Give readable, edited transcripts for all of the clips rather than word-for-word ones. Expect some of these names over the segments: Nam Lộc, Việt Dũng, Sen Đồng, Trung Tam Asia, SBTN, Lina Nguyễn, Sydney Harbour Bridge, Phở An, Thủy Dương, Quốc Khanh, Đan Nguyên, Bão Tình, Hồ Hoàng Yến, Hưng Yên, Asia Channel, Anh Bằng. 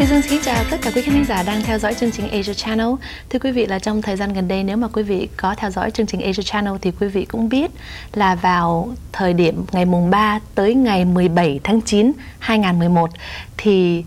Thủy Dương xin chào tất cả quý khán giả đang theo dõi chương trình Asia Channel. Thưa quý vị, là trong thời gian gần đây, nếu mà quý vị có theo dõi chương trình Asia Channel thì quý vị cũng biết là vào thời điểm ngày mùng 3 tới ngày 17 tháng 9 2011 thì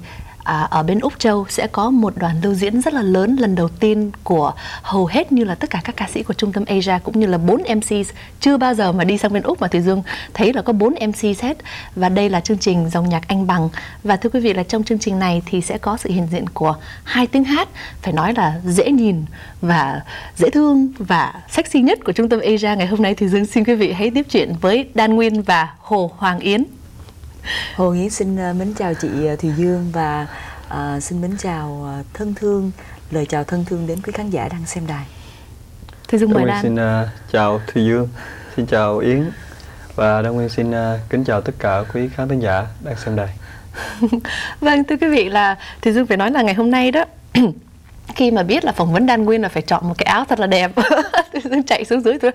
ở bên Úc Châu sẽ có một đoàn lưu diễn rất là lớn lần đầu tiên của hầu hết như là tất cả các ca sĩ của Trung tâm Asia, cũng như là 4 MCs. Chưa bao giờ mà đi sang bên Úc mà Thủy Dương thấy là có 4 MCs hết. Và đây là chương trình Dòng Nhạc Anh Bằng. Và thưa quý vị, là trong chương trình này thì sẽ có sự hiện diện của hai tiếng hát phải nói là dễ nhìn và dễ thương và sexy nhất của Trung tâm Asia. Ngày hôm nay Thủy Dương xin quý vị hãy tiếp chuyện với Đan Nguyên và Hồ Hoàng Yến. Hồ Yến xin mến chào chị Thùy Dương và xin mến chào thân thương, lời chào thân thương đến quý khán giả đang xem đài. Thùy Dương mời Đan. Xin chào Thùy Dương, xin chào Yến và Đan Nguyên xin kính chào tất cả quý khán giả đang xem đài. Vâng, thưa quý vị, là Thùy Dương phải nói là ngày hôm nay đó khi mà biết là phỏng vấn Đan Nguyên là phải chọn một cái áo thật là đẹp, chạy xuống dưới tôi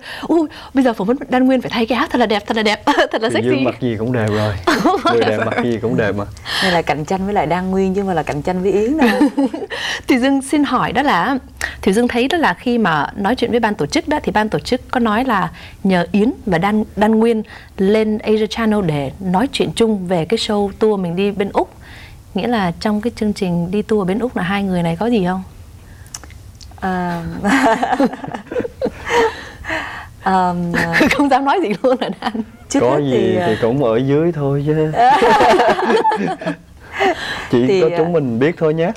bây giờ phỏng vấn Đan Nguyên phải thay cái áo thật là đẹp thật là sexy, mặc gì cũng đẹp rồi. Người đẹp mặc gì cũng đẹp mà. Đây là cạnh tranh với lại Đan Nguyên chứ mà là cạnh tranh với Yến đâu. Thùy Dương xin hỏi đó là Thùy Dương thấy đó là khi mà nói chuyện với ban tổ chức đó thì ban tổ chức có nói là nhờ Yến và Đan Nguyên lên Asia Channel để nói chuyện chung về cái show tour mình đi bên Úc. Nghĩa là trong cái chương trình đi tour bên Úc là hai người này có gì không? Không dám nói gì luôn hả Đan? Có gì thì cũng ở dưới thôi chứ. Chỉ thì có chúng mình biết thôi nhé.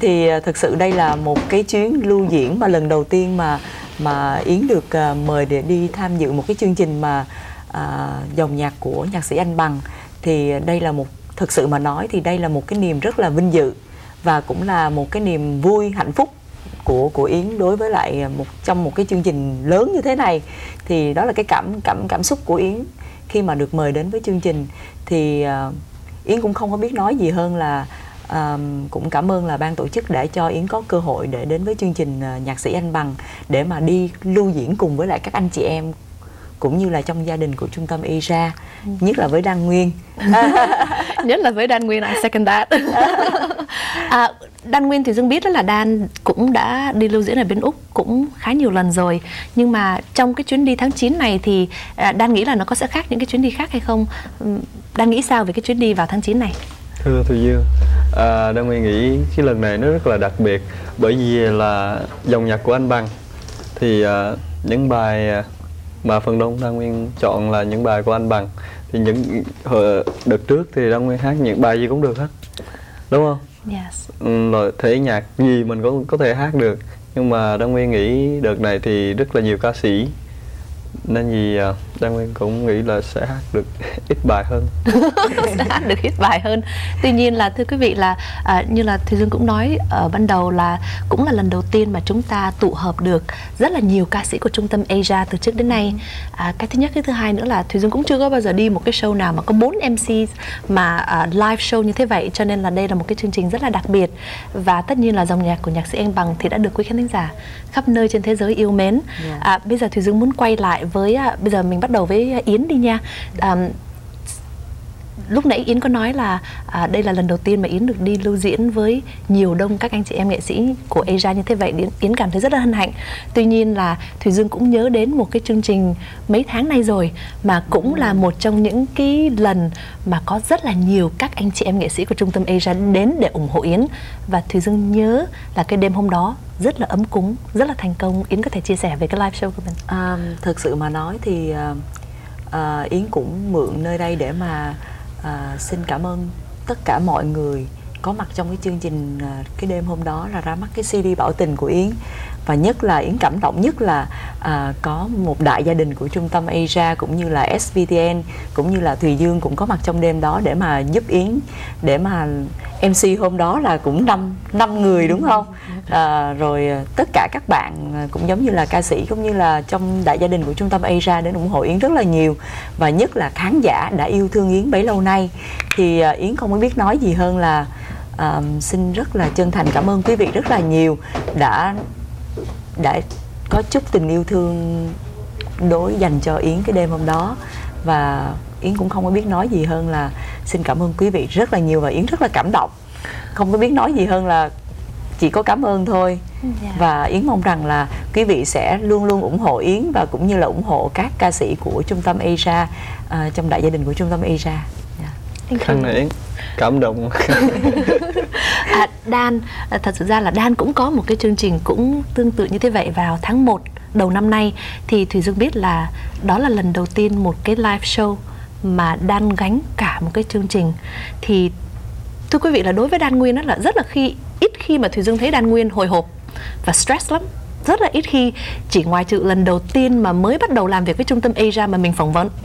Thì thực sự đây là một cái chuyến lưu diễn mà lần đầu tiên mà Yến được mời để đi tham dự một cái chương trình mà dòng nhạc của nhạc sĩ Anh Bằng. Thì đây là một, thực sự mà nói thì đây là một cái niềm rất là vinh dự và cũng là một cái niềm vui, hạnh phúc của Yến đối với lại trong một cái chương trình lớn như thế này. Thì đó là cái cảm xúc của Yến khi mà được mời đến với chương trình. Thì Yến cũng không có biết nói gì hơn là cũng cảm ơn là ban tổ chức đã cho Yến có cơ hội để đến với chương trình Nhạc sĩ Anh Bằng, để mà đi lưu diễn cùng với lại các anh chị em cũng như là trong gia đình của Trung tâm Asia, nhất là với Đan Nguyên. Nhất là với Đan Nguyên, I second that. Đan Nguyên thì Dương biết đó là Đan cũng đã đi lưu diễn ở bên Úc cũng khá nhiều lần rồi. Nhưng mà trong cái chuyến đi tháng 9 này thì Đan nghĩ là nó có sẽ khác những cái chuyến đi khác hay không? Đan nghĩ sao về cái chuyến đi vào tháng 9 này? Thưa Thùy Dương, Đan Nguyên nghĩ cái lần này nó rất là đặc biệt. Bởi vì là dòng nhạc của Anh Bằng thì những bài mà phần đông Đan Nguyên chọn là những bài của Anh Bằng. Thì những đợt trước thì Đan Nguyên hát những bài gì cũng được hết, đúng không? Yes. Rồi thể nhạc gì mình cũng có thể hát được. Nhưng mà Đan Nguyên nghĩ đợt này thì rất là nhiều ca sĩ, nên vì Đan Nguyên cũng nghĩ là sẽ hát được ít bài hơn. Sẽ hát được ít bài hơn. Tuy nhiên là thưa quý vị, là như là Thùy Dương cũng nói ở ban đầu là cũng là lần đầu tiên mà chúng ta tụ hợp được rất là nhiều ca sĩ của Trung tâm Asia từ trước đến nay. Cái thứ nhất, cái thứ hai nữa là Thùy Dương cũng chưa có bao giờ đi một cái show nào mà có 4 MC mà live show như thế vậy. Cho nên là đây là một cái chương trình rất là đặc biệt. Và tất nhiên là dòng nhạc của nhạc sĩ Anh Bằng thì đã được quý khán giả khắp nơi trên thế giới yêu mến. Yeah. Bây giờ Thùy Dương muốn quay lại với bây giờ mình bắt đầu với Yến đi nha. Lúc nãy Yến có nói là đây là lần đầu tiên mà Yến được đi lưu diễn với nhiều đông các anh chị em nghệ sĩ của Asia như thế vậy. Yến cảm thấy rất là hân hạnh. Tuy nhiên là Thùy Dương cũng nhớ đến một cái chương trình mấy tháng nay rồi, mà cũng là một trong những cái lần mà có rất là nhiều các anh chị em nghệ sĩ của Trung tâm Asia đến để ủng hộ Yến. Và Thùy Dương nhớ là cái đêm hôm đó rất là ấm cúng, rất là thành công. Yến có thể chia sẻ về cái live show của mình. Thực sự mà nói thì Yến cũng mượn nơi đây để mà xin cảm ơn tất cả mọi người có mặt trong cái chương trình. Cái đêm hôm đó là ra mắt cái CD Bão Tình của Yến. Và nhất là Yến cảm động nhất là có một đại gia đình của Trung tâm Asia cũng như là SBTN cũng như là Thùy Dương cũng có mặt trong đêm đó để mà giúp Yến, để mà MC hôm đó là cũng 5 người đúng không? Rồi tất cả các bạn cũng giống như là ca sĩ cũng như là trong đại gia đình của Trung tâm Asia đến ủng hộ Yến rất là nhiều. Và nhất là khán giả đã yêu thương Yến bấy lâu nay. Thì Yến không biết nói gì hơn là xin rất là chân thành cảm ơn quý vị rất là nhiều đã có chút tình yêu thương dành cho Yến cái đêm hôm đó. Và Yến cũng không biết nói gì hơn là Xin cảm ơn quý vị rất là nhiều, và Yến rất là cảm động, không có biết nói gì hơn là chỉ có cảm ơn thôi. Và Yến mong rằng là quý vị sẽ luôn luôn ủng hộ Yến và cũng như là ủng hộ các ca sĩ của Trung tâm Asia, trong đại gia đình của Trung tâm Asia. Khanh này Yến cảm động. Đan, thật sự ra là Đan cũng có một cái chương trình cũng tương tự như thế vậy vào tháng 1 đầu năm nay. Thì Thủy Dương biết là đó là lần đầu tiên một cái live show mà Đan gánh cả một cái chương trình. Thì thưa quý vị là đối với Đan Nguyên đó là rất là ít khi mà Thủy Dương thấy Đan Nguyên hồi hộp và stress lắm. Rất là ít khi, chỉ ngoài trừ lần đầu tiên mà mới bắt đầu làm việc với Trung tâm Asia mà mình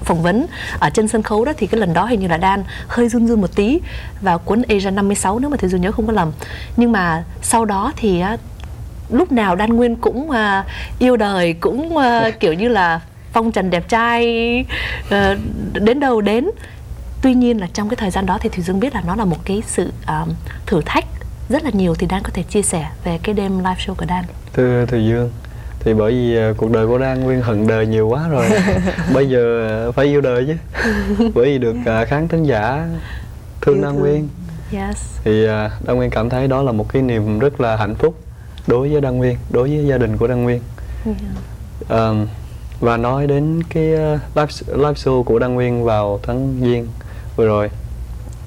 phỏng vấn ở trên sân khấu đó, thì cái lần đó hình như là Đan hơi run run một tí vào cuốn Asia 56 nếu mà Thủy Dương nhớ không có lầm. Nhưng mà sau đó thì lúc nào Đan Nguyên cũng yêu đời, cũng kiểu như là phong trần đẹp trai đến đâu đến. Tuy nhiên là trong cái thời gian đó thì Thủy Dương biết là nó là một cái sự thử thách rất là nhiều. Thì Đan có thể chia sẻ về cái đêm live show của Đan. Thưa Thùy Dương, thì bởi vì cuộc đời của Đan Nguyên hận đời nhiều quá rồi, bây giờ phải yêu đời chứ. Bởi vì được khán thính giả thương Đan Nguyên, thì Đan Nguyên cảm thấy đó là một cái niềm rất là hạnh phúc đối với Đan Nguyên, đối với gia đình của Đan Nguyên. Và nói đến cái live show của Đan Nguyên vào tháng Giêng vừa rồi,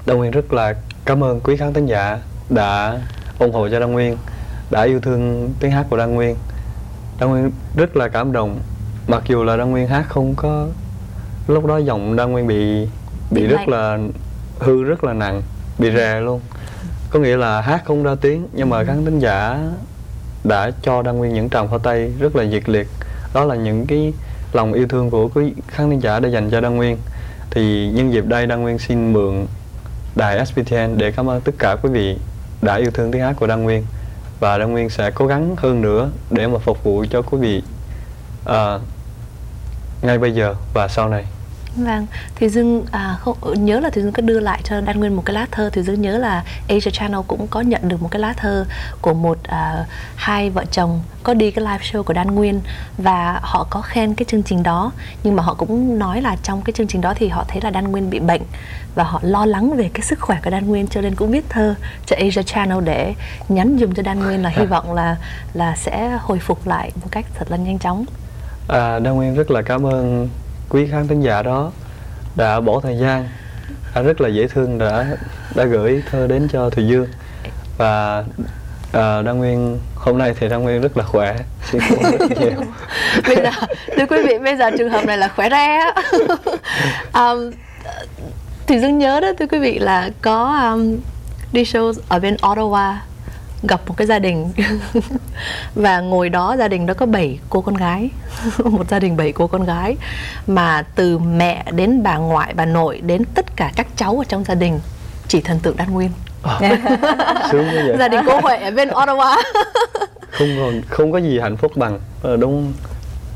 Đan Nguyên rất là cảm ơn quý khán thính giả đã ủng hộ cho Đan Nguyên, đã yêu thương tiếng hát của Đan Nguyên. Đan Nguyên rất là cảm động, mặc dù là Đan Nguyên hát không có, lúc đó giọng Đan Nguyên bị rất là hư, rất là nặng, bị rè luôn, có nghĩa là hát không ra tiếng. Nhưng mà khán thính giả đã cho Đan Nguyên những tràng pháo tay rất là nhiệt liệt. Đó là những cái lòng yêu thương của quý khán thính giả đã dành cho Đan Nguyên. Thì nhân dịp đây, Đan Nguyên xin mượn đài SBTN để cảm ơn tất cả quý vị đã yêu thương tiếng hát của Đan Nguyên, và Đan Nguyên sẽ cố gắng hơn nữa để mà phục vụ cho quý vị ngay bây giờ và sau này. Vâng, Thùy Dương nhớ là Thùy Dương có đưa lại cho Đan Nguyên một cái lá thơ. Thùy Dương nhớ là Asia Channel cũng có nhận được một cái lá thơ của hai vợ chồng có đi cái live show của Đan Nguyên, và họ có khen cái chương trình đó. Nhưng mà họ cũng nói là trong cái chương trình đó thì họ thấy là Đan Nguyên bị bệnh và họ lo lắng về cái sức khỏe của Đan Nguyên, cho nên cũng viết thơ cho Asia Channel để nhắn dùm cho Đan Nguyên, là hy vọng là sẽ hồi phục lại một cách thật là nhanh chóng. Đan Nguyên rất là cảm ơn quý khán thính giả đó đã bỏ thời gian rất là dễ thương, đã gửi thơ đến cho Thùy Dương. Và Đan Nguyên hôm nay thì Đan Nguyên rất là khỏe. Xin cảm ơn rất nhiều. Bây giờ, thưa quý vị, bây giờ trường hợp này là khỏe ra. Thùy Dương nhớ đó, thưa quý vị, là có đi show ở bên Ottawa, gặp một cái gia đình và ngồi đó gia đình đó có 7 cô con gái. Một gia đình 7 cô con gái mà từ mẹ đến bà ngoại, bà nội đến tất cả các cháu ở trong gia đình chỉ thần tượng Đan Nguyên. Sướng quá vậy. Gia đình cô Huệ ở bên Ottawa. Không có gì hạnh phúc bằng. Đúng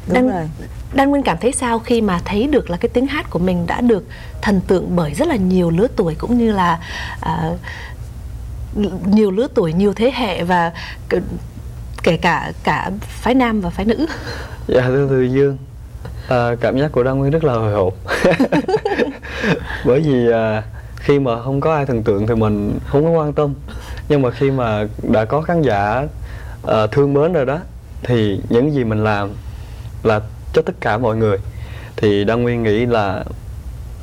rồi. Đan Nguyên cảm thấy sao khi mà thấy được là cái tiếng hát của mình đã được thần tượng bởi rất là nhiều lứa tuổi, cũng như là nhiều lứa tuổi, nhiều thế hệ, và kể cả phái nam và phái nữ? Dạ thưa Thùy Dương, cảm giác của Đan Nguyên rất là hồi hộp. Bởi vì khi mà không có ai thần tượng thì mình không có quan tâm. Nhưng mà khi mà đã có khán giả thương mến rồi đó, thì những gì mình làm là cho tất cả mọi người. Thì Đan Nguyên nghĩ là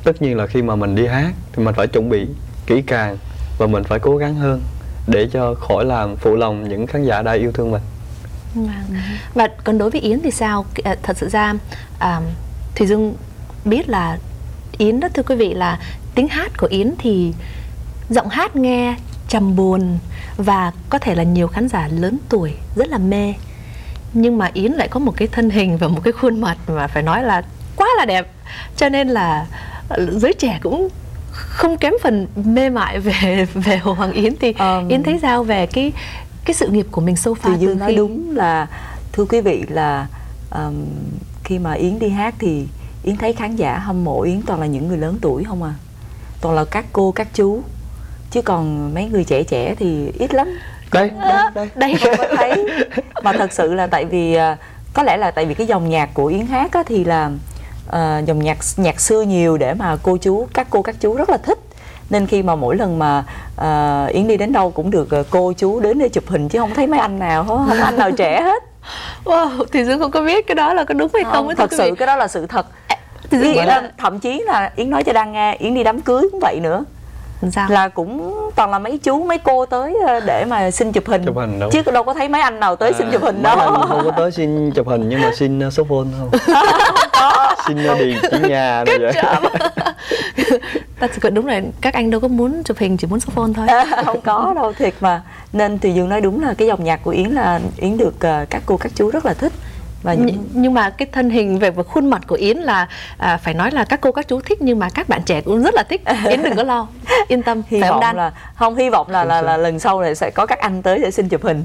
tất nhiên là khi mà mình đi hát thì mình phải chuẩn bị kỹ càng và mình phải cố gắng hơn để cho khỏi làm phụ lòng những khán giả đã yêu thương mình. Và còn đối với Yến thì sao? Thật sự ra Thùy Dương biết là Yến đó, thưa quý vị, là tiếng hát của Yến thì giọng hát nghe trầm buồn và có thể là nhiều khán giả lớn tuổi rất là mê. Nhưng mà Yến lại có một cái thân hình và một cái khuôn mặt mà phải nói là quá là đẹp, cho nên là giới trẻ cũng không kém phần mê mại về Hồ Hoàng Yến. Thì Yến thấy sao về cái sự nghiệp của mình so far? Thì Dương nói đúng là, thưa quý vị, là khi mà Yến đi hát thì Yến thấy khán giả hâm mộ Yến toàn là những người lớn tuổi không à, toàn là các cô các chú, chứ còn mấy người trẻ thì ít lắm. Đây không có thấy. Mà thật sự là tại vì có lẽ là tại vì cái dòng nhạc của Yến hát á, thì là dòng nhạc xưa nhiều để mà cô chú các chú rất là thích. nên khi mà mỗi lần mà Yến đi đến đâu cũng được cô chú đến để chụp hình, chứ không thấy mấy anh nào hết, không anh nào trẻ hết. Wow, thì Dương không có biết cái đó là có đúng hay không, không thật sự cái đó là sự thật. Thậm chí là Yến nói cho Đan nghe, Yến đi đám cưới cũng vậy nữa. Sao? Là cũng toàn là mấy chú mấy cô tới để mà xin chụp hình, chứ đâu có thấy mấy anh nào tới xin chụp hình đâu. Không có tới xin chụp hình, nhưng mà xin số phone không? Xin điện chỉ nhà này vậy. Ta thực sự đúng là các anh đâu có muốn chụp hình, chỉ muốn số phone thôi. Không có đâu, thiệt mà. Nên thì Dương nói đúng là cái dòng nhạc của Yến là Yến được các cô các chú rất là thích. Và nhưng mà cái thân hình về khuôn mặt của Yến là phải nói là các cô các chú thích, nhưng mà các bạn trẻ cũng rất là thích. Yến đừng có lo, yên tâm. Hy vọng là lần sau này sẽ có các anh tới để xin chụp hình.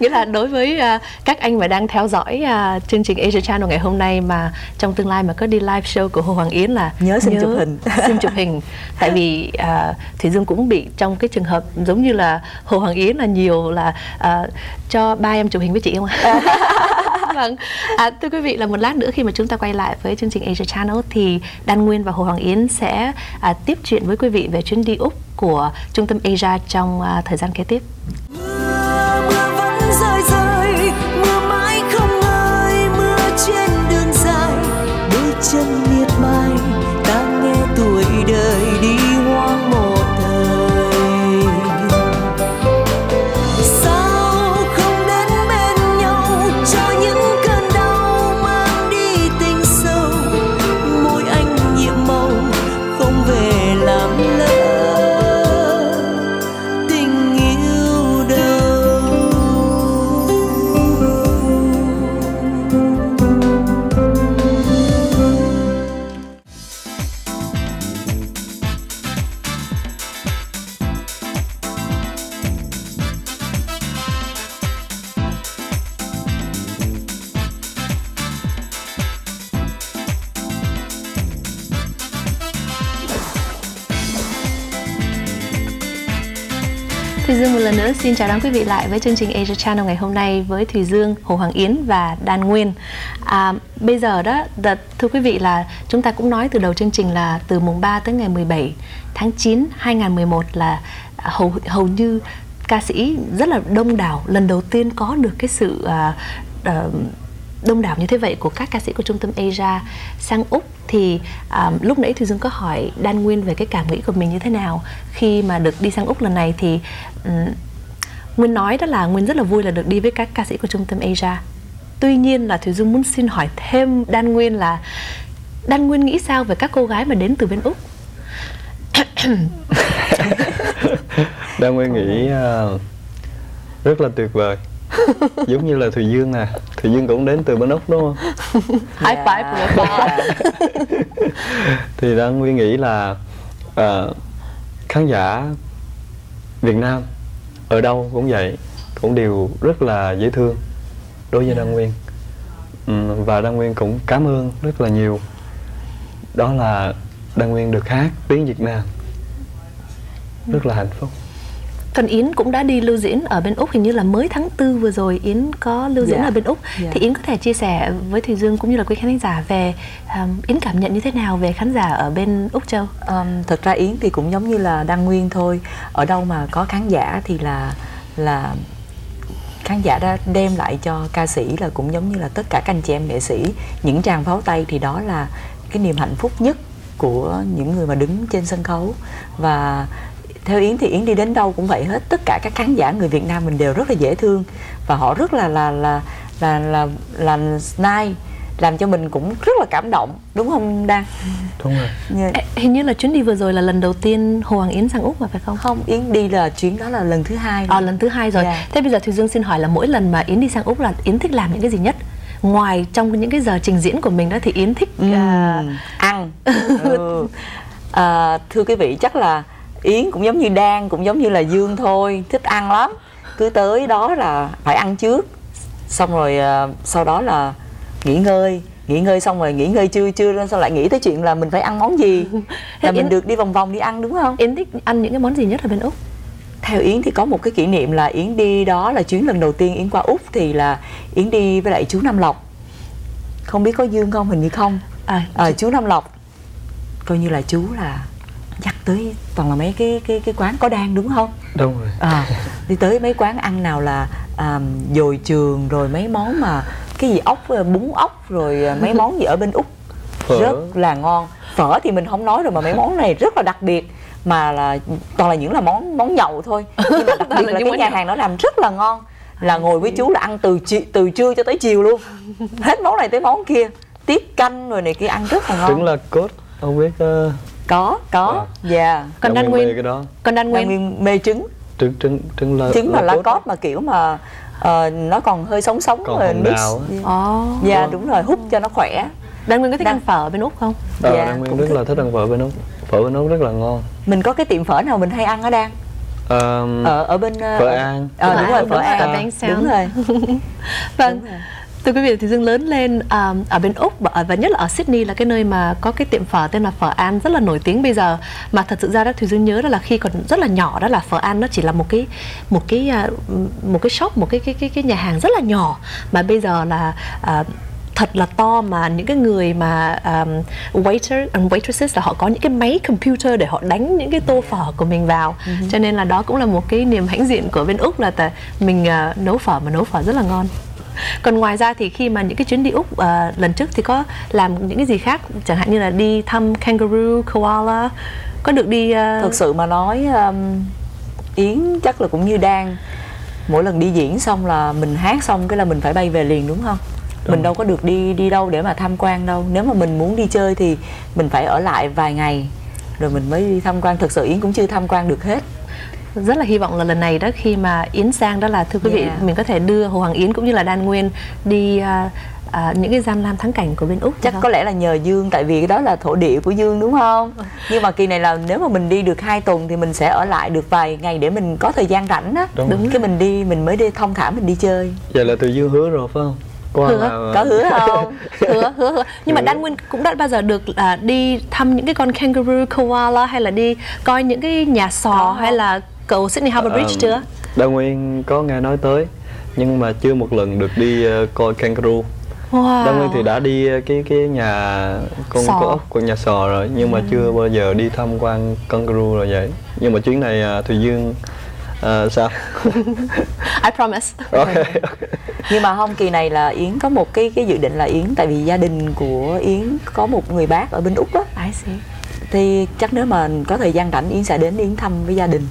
Nghĩa là đối với các anh mà đang theo dõi chương trình Asia Channel ngày hôm nay, mà trong tương lai mà có đi live show của Hồ Hoàng Yến là nhớ xin chụp hình, xin chụp hình. Tại vì Thủy Dương cũng bị trong cái trường hợp giống như là Hồ Hoàng Yến, là nhiều là cho ba em chụp hình với chị không ạ? Vâng. Thưa quý vị, là một lát nữa khi mà chúng ta quay lại với chương trình Asia Channel thì Đan Nguyên và Hồ Hoàng Yến sẽ tiếp chuyện với quý vị về chuyến đi Úc của Trung tâm Asia trong thời gian kế tiếp. Thủy Dương một lần nữa xin chào đón quý vị lại với chương trình Asia Channel ngày hôm nay với Thủy Dương, Hồ Hoàng Yến và Đan Nguyên. Bây giờ đó, thưa quý vị, là chúng ta cũng nói từ đầu chương trình là từ mùng 3 tới ngày 17 tháng 9, 2011 là hầu như ca sĩ rất là đông đảo, lần đầu tiên có được cái sự đông đảo như thế vậy của các ca sĩ của Trung tâm Asia sang Úc. Thì lúc nãy Thủy Dương có hỏi Đan Nguyên về cái cảm nghĩ của mình như thế nào khi mà được đi sang Úc lần này, thì Nguyên nói đó là Nguyên rất là vui là được đi với các ca sĩ của Trung tâm Asia. Tuy nhiên là Thủy Dương muốn xin hỏi thêm Đan Nguyên là Đan Nguyên nghĩ sao về các cô gái mà đến từ bên Úc? Đan Nguyên nghĩ rất là tuyệt vời. Giống như là Thùy Dương nè, Thùy Dương cũng đến từ bên Úc đúng không? High five của ba. Thì Đan Nguyên nghĩ là khán giả Việt Nam ở đâu cũng vậy, cũng đều rất là dễ thương đối với Đan Nguyên. Và Đan Nguyên cũng cảm ơn rất là nhiều. Đó là Đan Nguyên được hát tiếng Việt Nam, rất là hạnh phúc. Còn Yến cũng đã đi lưu diễn ở bên Úc, hình như là mới tháng 4 vừa rồi Yến có lưu diễn ở bên Úc. Thì Yến có thể chia sẻ với Thùy Dương cũng như là quý khán giả về Yến cảm nhận như thế nào về khán giả ở bên Úc Châu? Thật ra Yến thì cũng giống như là Đan Nguyên thôi. Ở đâu mà có khán giả thì là khán giả đã đem lại cho ca sĩ, là cũng giống như là tất cả các anh chị em nghệ sĩ, những tràng pháo tay thì đó là cái niềm hạnh phúc nhất của những người mà đứng trên sân khấu. Và theo Yến thì Yến đi đến đâu cũng vậy hết, tất cả các khán giả người Việt Nam mình đều rất là dễ thương và họ rất là nice, làm cho mình cũng rất là cảm động, đúng không Đan? Đúng rồi. Hình như là chuyến đi vừa rồi là lần đầu tiên Hồ Hoàng Yến sang Úc mà phải không? Không, Yến đi là chuyến đó là lần thứ hai. Lần thứ hai rồi. Thế bây giờ Thùy Dương xin hỏi là mỗi lần mà Yến đi sang Úc là Yến thích làm những cái gì nhất? Ngoài trong những cái giờ trình diễn của mình đó thì Yến thích ăn. Thưa quý vị, chắc là Yến cũng giống như Đan, cũng giống như là Dương thôi, thích ăn lắm. Cứ tới đó là phải ăn trước, xong rồi sau đó là nghỉ ngơi xong rồi nghỉ ngơi trưa lên, xong lại nghĩ tới chuyện là mình phải ăn món gì. Là mình được đi vòng vòng đi ăn, đúng không? Yến thích ăn những cái món gì nhất ở bên Úc? Theo Yến thì có một cái kỷ niệm là Yến đi đó là chuyến lần đầu tiên Yến qua Úc, thì là Yến đi với lại chú Nam Lộc. Không biết có Dương không, hình như không. Chú Nam Lộc coi như là chú là chắc tới toàn là mấy cái quán có đan đúng không? Đúng rồi. Đi tới mấy quán ăn nào là dồi trường, rồi mấy món mà cái gì ốc, bún ốc, rồi mấy món gì ở bên Úc phở. Rất là ngon. Phở thì mình không nói rồi, mà mấy món này rất là đặc biệt, mà là toàn là những là món nhậu thôi. Nhưng đặc biệt là cái nhà hàng nó làm rất là ngon, là ngồi với chú là ăn từ trưa cho tới chiều luôn, hết món này tới món kia, tiết canh rồi này kia, ăn rất là ngon. Đúng là cốt không biết có dạ còn Đan Nguyên mê trứng mà lá cốt mà kiểu mà nó còn hơi sống sống còn rồi mix dạ đúng rồi, hút cho nó khỏe. Đan Nguyên có thích ăn phở bên Úc không? Dạ, Đan Nguyên rất là thích ăn phở bên Úc. Phở bên Úc rất là ngon. Mình có cái tiệm phở nào mình hay ăn ở Đan? Ở bên Phở An. Đúng rồi, Phở An. Đúng rồi. Vâng. Thưa quý vị, thì Dương lớn lên ở bên Úc, và nhất là ở Sydney, là cái nơi mà có cái tiệm phở tên là Phở An rất là nổi tiếng bây giờ. Mà thật sự ra đó, thì Dương nhớ đó là khi còn rất là nhỏ, đó là Phở An nó chỉ là một cái shop, một cái nhà hàng rất là nhỏ, mà bây giờ là thật là to, mà những cái người mà waiter and waitresses là họ có những cái máy computer để họ đánh những cái tô phở của mình vào. Cho nên là đó cũng là một cái niềm hãnh diện của bên Úc, là mình nấu phở, mà nấu phở rất là ngon. Còn ngoài ra thì khi mà những cái chuyến đi Úc lần trước thì có làm những cái gì khác, chẳng hạn như là đi thăm kangaroo, koala, có được đi Thực sự mà nói Yến chắc là cũng như Đan, mỗi lần đi diễn xong là mình hát xong cái là mình phải bay về liền đúng không? Mình đâu có được đi đâu để mà tham quan đâu. Nếu mà mình muốn đi chơi thì mình phải ở lại vài ngày rồi mình mới đi tham quan. Thực sự Yến cũng chưa tham quan được hết. Rất là hy vọng là lần này đó, khi mà Yến sang đó là, thưa quý vị, mình có thể đưa Hồ Hoàng Yến cũng như là Đan Nguyên đi những cái gian lam thắng cảnh của bên Úc. Chắc có lẽ là nhờ Dương, tại vì cái đó là thổ địa của Dương đúng không? Nhưng mà kỳ này là nếu mà mình đi được 2 tuần thì mình sẽ ở lại được vài ngày để mình có thời gian rảnh á. Đúng cái mình đi, mình mới đi thông thả, mình đi chơi. Vậy là từ Dương hứa rồi phải không? Có hứa không? Hứa. Nhưng mà Đan Nguyên cũng đã bao giờ được đi thăm những cái con kangaroo, koala, hay là đi coi những cái nhà sò hay là cầu Sydney Harbour Bridge chưa? Đan Nguyên có nghe nói tới, nhưng mà chưa một lần được đi coi kangaroo. Đan Nguyên thì đã đi cái nhà con ốc của nhà sò rồi, nhưng mà chưa bao giờ đi tham quan kangaroo rồi vậy. Nhưng mà chuyến này Thùy Dương sao? I promise. Okay. Nhưng mà không, kỳ này là Yến có một cái dự định là Yến, tại vì gia đình của Yến có một người bác ở bên Úc đó. Thì chắc nếu mà có thời gian rảnh Yến sẽ đến Yến thăm với gia đình.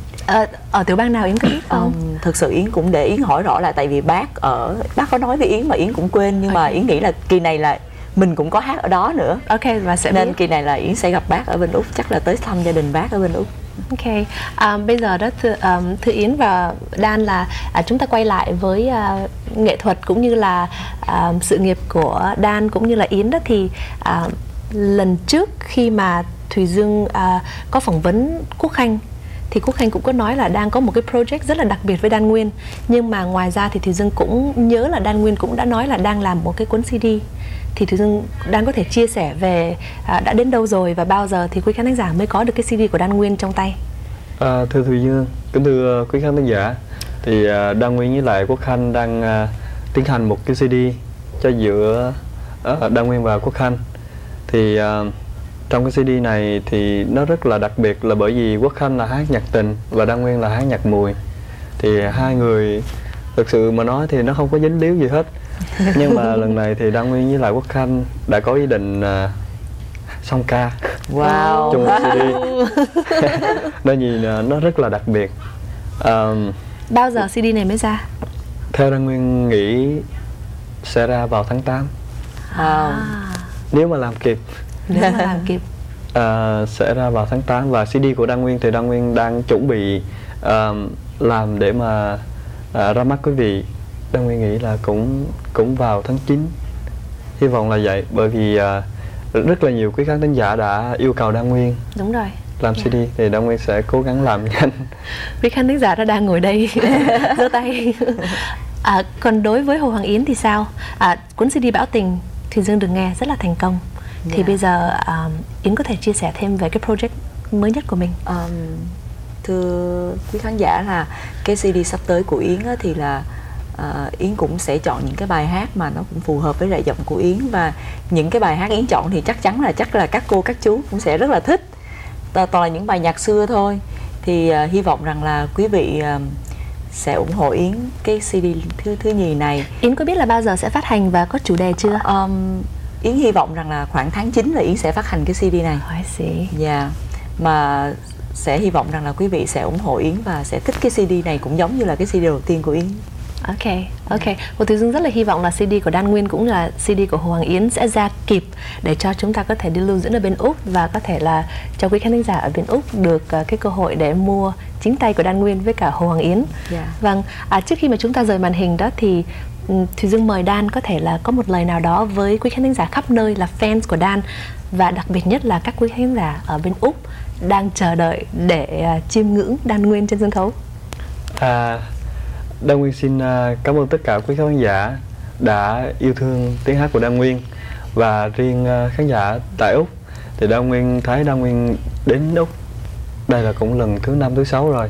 Ở tiểu bang nào Yến có biết không? Thực sự Yến cũng để Yến hỏi rõ, là tại vì bác có nói với Yến mà Yến cũng quên, nhưng mà Yến nghĩ là kỳ này là mình cũng có hát ở đó nữa. Và sẽ nên biết. Kỳ này là Yến sẽ gặp bác ở bên Úc, chắc là tới thăm gia đình bác ở bên Úc. Bây giờ đó thưa Yến và Đan là chúng ta quay lại với nghệ thuật cũng như là sự nghiệp của Đan cũng như là Yến đó, thì lần trước khi mà Thùy Dương có phỏng vấn Quốc Khanh thì Quốc Khanh cũng có nói là đang có một cái project rất là đặc biệt với Đan Nguyên, nhưng mà ngoài ra thì Thùy Dương cũng nhớ là Đan Nguyên cũng đã nói là đang làm một cái cuốn CD. Thì Thùy Dương đang có thể chia sẻ về đã đến đâu rồi và bao giờ thì quý khán giả mới có được cái CD của Đan Nguyên trong tay? Thưa Thùy Dương, kính thưa quý khán giả, thì Đan Nguyên với lại Quốc Khanh đang tiến hành một cái CD cho giữa Đan Nguyên và Quốc Khanh. Thì trong cái CD này thì nó rất là đặc biệt, là bởi vì Quốc Khanh là hát nhạc tình và Đan Nguyên là hát nhạc mùi. Thì hai người thực sự mà nói thì nó không có dính líu gì hết. Nhưng mà lần này thì Đan Nguyên với lại Quốc Khanh đã có ý định song ca chung một CD. Nên vì nó rất là đặc biệt. Bao giờ CD này mới ra? Theo Đan Nguyên nghĩ sẽ ra vào tháng 8. Nếu mà làm kịp. Sẽ ra vào tháng 8. Và CD của Đan Nguyên thì Đan Nguyên đang chuẩn bị làm để mà ra mắt quý vị. Đan Nguyên nghĩ là cũng vào tháng 9. Hy vọng là vậy, bởi vì rất là nhiều quý khán giả đã yêu cầu Đan Nguyên làm CD, thì Đan Nguyên sẽ cố gắng làm nhanh. Quý khán giả đang ngồi đây giơ tay. Còn đối với Hồ Hoàng Yến thì sao? Cuốn CD Bão Tình thì Dương được nghe rất là thành công. Thì bây giờ Yến có thể chia sẻ thêm về cái project mới nhất của mình. Thưa quý khán giả, là cái CD sắp tới của Yến thì là Yến cũng sẽ chọn những cái bài hát mà nó cũng phù hợp với lại giọng của Yến, và những cái bài hát Yến chọn thì chắc chắn là các cô các chú cũng sẽ rất là thích. toàn là những bài nhạc xưa thôi. Thì hy vọng rằng là quý vị sẽ ủng hộ Yến cái CD thứ nhì này. Yến có biết là bao giờ sẽ phát hành và có chủ đề chưa? Yến hy vọng rằng là khoảng tháng 9 là Yến sẽ phát hành cái CD này. Dạ. Mà sẽ hy vọng rằng là quý vị sẽ ủng hộ Yến và sẽ thích cái CD này cũng giống như là cái CD đầu tiên của Yến. Ok. Hồ Thủy Dương rất là hy vọng là CD của Đan Nguyên cũng là CD của Hồ Hoàng Yến sẽ ra kịp để cho chúng ta có thể đi lưu diễn ở bên Úc và có thể là cho quý khán giả ở bên Úc được cái cơ hội để mua chính tay của Đan Nguyên với cả Hồ Hoàng Yến. Vâng, trước khi mà chúng ta rời màn hình đó thì Thủy Dương mời Đan có thể là có một lời nào đó với quý khán giả khắp nơi là fans của Đan và đặc biệt nhất là các quý khán giả ở bên Úc đang chờ đợi để chiêm ngưỡng Đan Nguyên trên sân khấu. Đan Nguyên xin cảm ơn tất cả quý khán giả đã yêu thương tiếng hát của Đan Nguyên. Và riêng khán giả tại Úc thì Đan Nguyên thấy Đan Nguyên đến Úc đây là cũng lần thứ 5, thứ 6 rồi.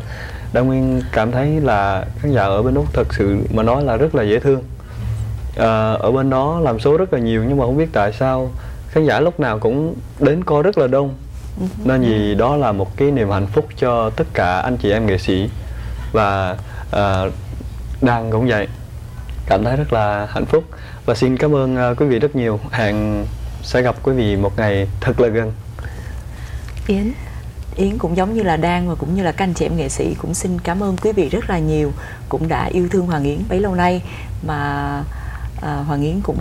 Đan Nguyên cảm thấy là khán giả ở bên Úc thật sự mà nói là rất là dễ thương. Ở bên đó làm số rất là nhiều nhưng mà không biết tại sao khán giả lúc nào cũng đến coi rất là đông. Nên vì đó là một cái niềm hạnh phúc cho tất cả anh chị em nghệ sĩ. Và Đan cũng vậy, cảm thấy rất là hạnh phúc. Và xin cảm ơn quý vị rất nhiều. Hẹn sẽ gặp quý vị một ngày thật là gần. Yến cũng giống như là Đan và cũng như là các anh chị em nghệ sĩ cũng xin cảm ơn quý vị rất là nhiều, cũng đã yêu thương Hoàng Yến bấy lâu nay. Mà Hoàng Yến cũng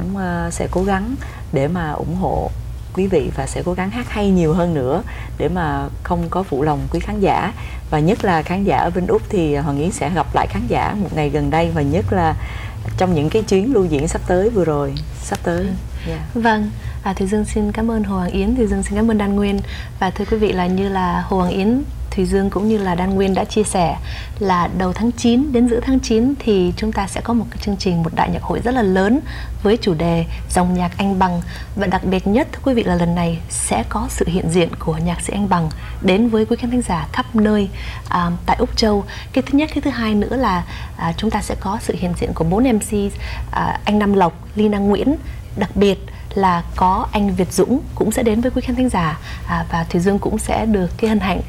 sẽ cố gắng để mà ủng hộ quý vị và sẽ cố gắng hát hay nhiều hơn nữa để mà không có phụ lòng quý khán giả. Và nhất là khán giả ở bên Úc thì Hoàng Yến sẽ gặp lại khán giả một ngày gần đây và nhất là trong những cái chuyến lưu diễn sắp tới vừa rồi, sắp tới. Vâng, Thủy Dương xin cảm ơn Hồ Hoàng Yến, Thủy Dương xin cảm ơn Đan Nguyên. Và thưa quý vị là như là Hồ Hoàng Yến, Thủy Dương cũng như là Đan Nguyên đã chia sẻ là đầu tháng 9 đến giữa tháng 9 thì chúng ta sẽ có một cái chương trình, một đại nhạc hội rất là lớn với chủ đề dòng nhạc Anh Bằng. Và đặc biệt nhất thưa quý vị là lần này sẽ có sự hiện diện của nhạc sĩ Anh Bằng đến với quý khán giả khắp nơi tại Úc Châu. Cái thứ nhất, cái thứ hai nữa là chúng ta sẽ có sự hiện diện của 4 MC, anh Nam Lộc, Lina Nguyễn, đặc biệt là có anh Việt Dũng cũng sẽ đến với quý khán giả. Và Thủy Dương cũng sẽ được cái hân hạnh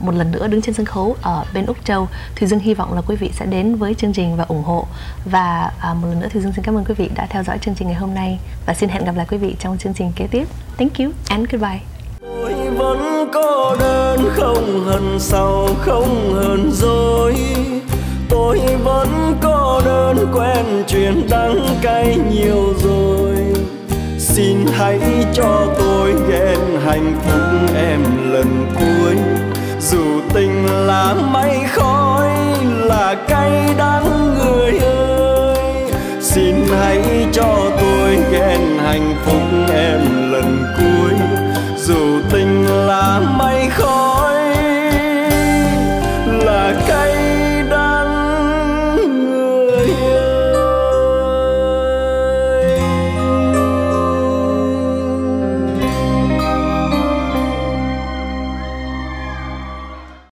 một lần nữa đứng trên sân khấu ở bên Úc Châu. Thủy Dương hy vọng là quý vị sẽ đến với chương trình và ủng hộ. Và một lần nữa Thủy Dương xin cảm ơn quý vị đã theo dõi chương trình ngày hôm nay và xin hẹn gặp lại quý vị trong chương trình kế tiếp. Thank you and goodbye. Tôi vẫn cô đơn, không hận sầu, không hờn dối. Tôi vẫn cô đơn, quen chuyện đắng cay nhiều rồi. Xin hãy cho tôi ghen hạnh phúc em lần cuối. Dù tình là mây khói, là cay đắng người ơi. Xin hãy cho tôi ghen hạnh phúc em lần cuối. Dù tình là